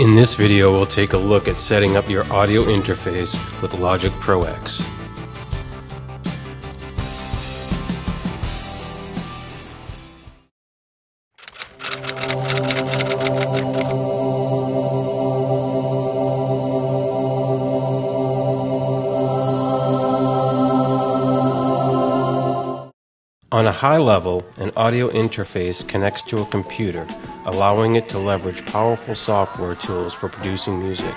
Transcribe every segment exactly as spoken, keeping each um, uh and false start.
In this video, we'll take a look at setting up your audio interface with Logic Pro X. On a high level, an audio interface connects to a computer, allowing it to leverage powerful software tools for producing music.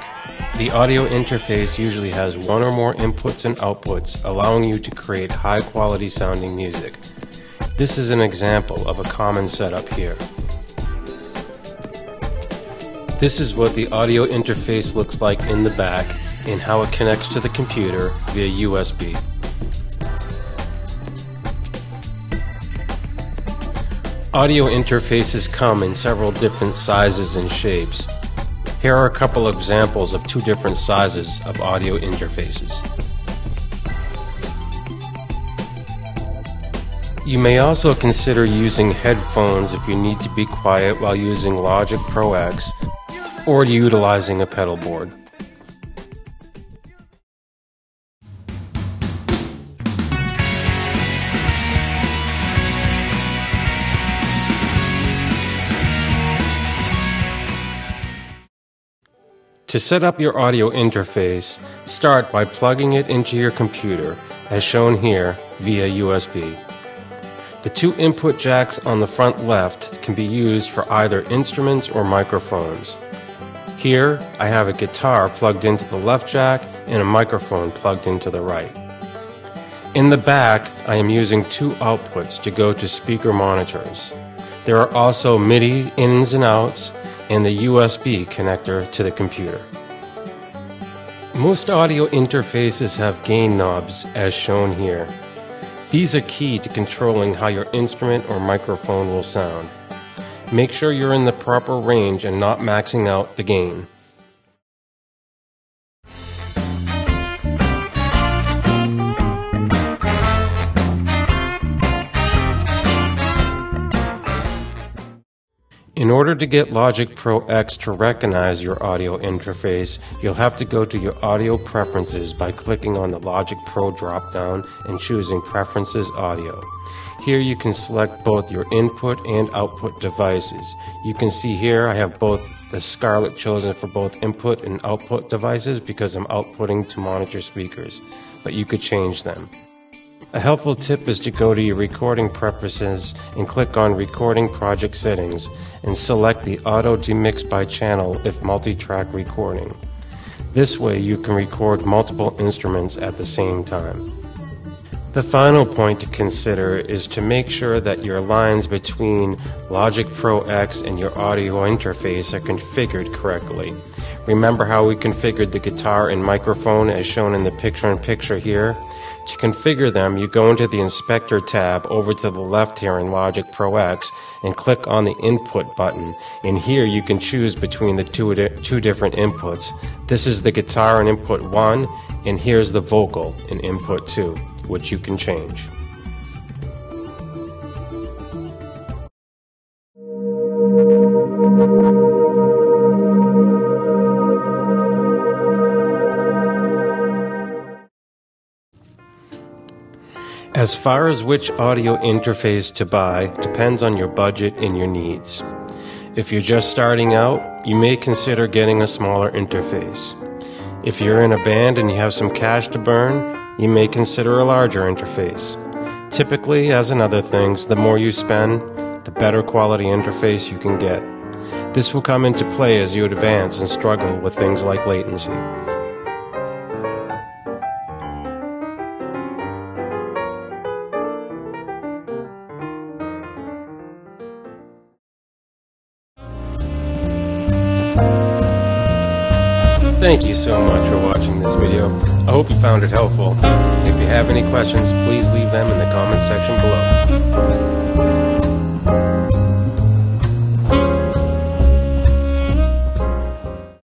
The audio interface usually has one or more inputs and outputs, allowing you to create high-quality sounding music. This is an example of a common setup here. This is what the audio interface looks like in the back and how it connects to the computer via U S B. Audio interfaces come in several different sizes and shapes. Here are a couple examples of two different sizes of audio interfaces. You may also consider using headphones if you need to be quiet while using Logic Pro X or utilizing a pedal board. To set up your audio interface, start by plugging it into your computer, as shown here, via U S B. The two input jacks on the front left can be used for either instruments or microphones. Here, I have a guitar plugged into the left jack and a microphone plugged into the right. In the back, I am using two outputs to go to speaker monitors. There are also MIDI ins and outs, and the U S B connector to the computer. Most audio interfaces have gain knobs, as shown here. These are key to controlling how your instrument or microphone will sound. Make sure you're in the proper range and not maxing out the gain. In order to get Logic Pro X to recognize your audio interface, you'll have to go to your audio preferences by clicking on the Logic Pro drop-down and choosing Preferences Audio. Here you can select both your input and output devices. You can see here I have both the Scarlett chosen for both input and output devices because I'm outputting to monitor speakers, but you could change them. A helpful tip is to go to your recording preferences and click on Recording Project Settings and select the Auto Demix by Channel if multi-track recording. This way you can record multiple instruments at the same time. The final point to consider is to make sure that your lines between Logic Pro X and your audio interface are configured correctly. Remember how we configured the guitar and microphone as shown in the picture-in-picture here? To configure them, you go into the Inspector tab over to the left here in Logic Pro X and click on the Input button. And here you can choose between the two, di two different inputs. This is the guitar in input one, and here's the vocal in input two, which you can change. As far as which audio interface to buy depends on your budget and your needs. If you're just starting out, you may consider getting a smaller interface. If you're in a band and you have some cash to burn, you may consider a larger interface. Typically, as in other things, the more you spend, the better quality interface you can get. This will come into play as you advance and struggle with things like latency. Thank you so much for watching this video. I hope you found it helpful. If you have any questions, please leave them in the comment section below.